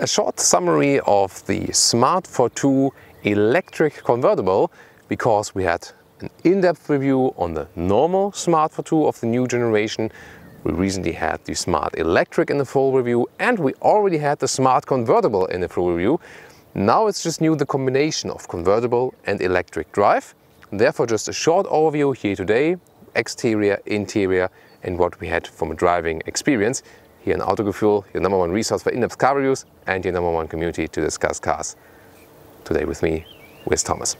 A short summary of the Smart Fortwo electric convertible, because we had an in-depth review on the normal Smart Fortwo of the new generation. We recently had the Smart Electric in the full review, and we already had the Smart Convertible in the full review. Now it's just new, the combination of convertible and electric drive. Therefore, just a short overview here today, exterior, interior, and what we had from a driving experience. Here in Autogefühl, your number one resource for in-depth car reviews and your number one community to discuss cars. Today with me, with Thomas.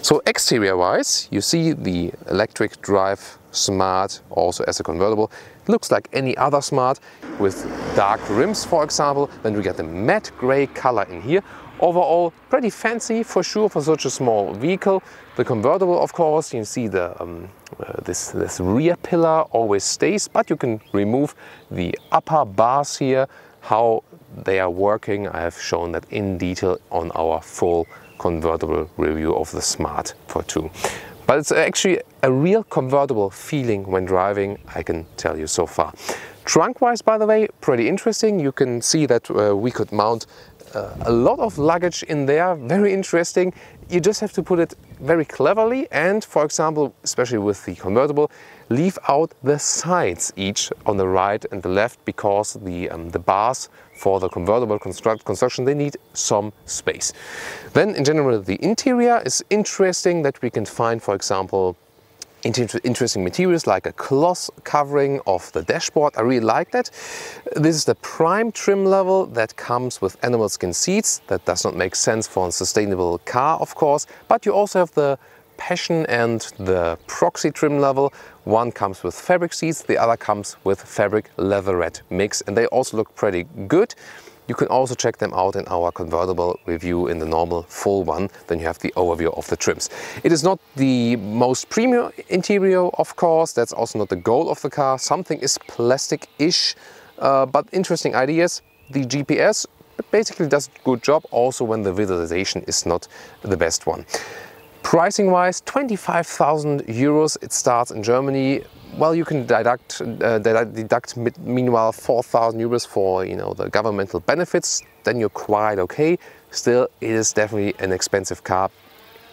So exterior-wise, you see the electric drive Smart also as a convertible. It looks like any other Smart with dark rims, for example. Then we get the matte gray color in here. Overall, pretty fancy for sure for such a small vehicle. The convertible, of course, you see the this rear pillar always stays, but you can remove the upper bars here. How they are working, I have shown that in detail on our full convertible review of the Smart Fortwo. But it's actually a real convertible feeling when driving, I can tell you so far. Trunk-wise, by the way, pretty interesting. You can see that we could mount a lot of luggage in there. Very interesting. You just have to put it very cleverly and, for example, especially with the convertible, leave out the sides each on the right and the left, because the bars for the convertible construction, they need some space. Then in general, the interior is interesting, that we can find, for example, interesting materials like a cloth covering of the dashboard. I really like that. This is the prime trim level that comes with animal skin seats. That does not make sense for a sustainable car, of course, but you also have the Passion and the Proxy trim level. One comes with fabric seats, the other comes with fabric leatherette mix, and they also look pretty good. You can also check them out in our convertible review in the normal full one. Then you have the overview of the trims. It is not the most premium interior, of course. That's also not the goal of the car. Something is plastic-ish, but interesting ideas. The GPS basically does a good job also when the visualization is not the best one. Pricing-wise, 25,000 euros it starts in Germany. Well, you can deduct meanwhile 4,000 euros for, you know, the governmental benefits. Then you're quite okay. Still, it is definitely an expensive car.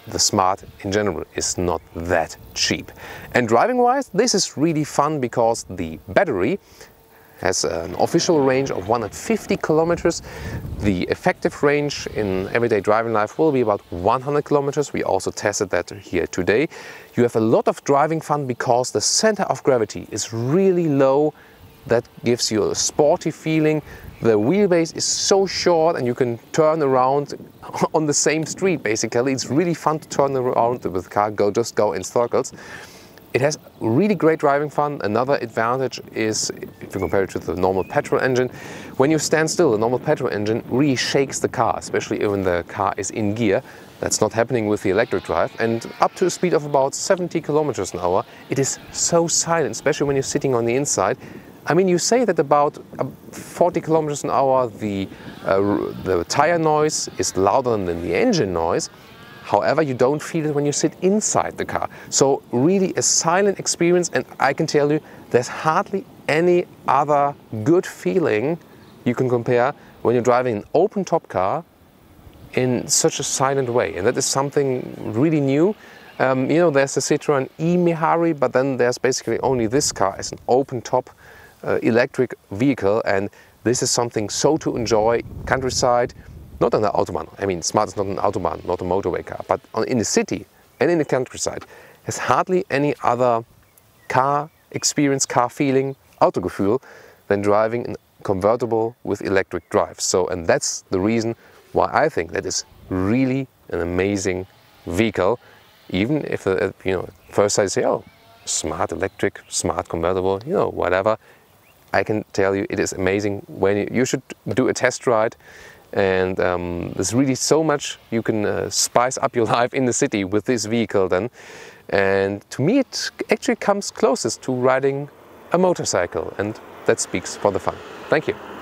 The Smart in general is not that cheap. And driving-wise, this is really fun because the battery has an official range of 150 kilometers. The effective range in everyday driving life will be about 100 kilometers. We also tested that here today. You have a lot of driving fun because the center of gravity is really low. That gives you a sporty feeling. The wheelbase is so short and you can turn around on the same street, basically. It's really fun to turn around with the car, just go in circles. It has really great driving fun. Another advantage is, if you compare it to the normal petrol engine, when you stand still, the normal petrol engine really shakes the car, especially when the car is in gear. That's not happening with the electric drive. And up to a speed of about 70 kilometers an hour, it is so silent, especially when you're sitting on the inside. I mean, you say that about 40 kilometers an hour, the tire noise is louder than the engine noise. However, you don't feel it when you sit inside the car. So really a silent experience, and I can tell you there's hardly any other good feeling you can compare when you're driving an open top car in such a silent way. And that is something really new. You know, there's the Citroën e-Mihari, but then there's basically only this car as an open top electric vehicle. And this is something so to enjoy countryside. Not on the Autobahn. I mean, Smart is not an Autobahn, not a motorway car, but in the city and in the countryside, there's hardly any other car experience, car feeling, Autogefühl, than driving a convertible with electric drive. So, and that's the reason why I think that is really an amazing vehicle, even if the, you know, first I say, oh, Smart electric, Smart convertible, you know, whatever. I can tell you it is amazing. When you should do a test ride. And there's really so much you can spice up your life in the city with this vehicle then. And to me it actually comes closest to riding a motorcycle, and that speaks for the fun. Thank you.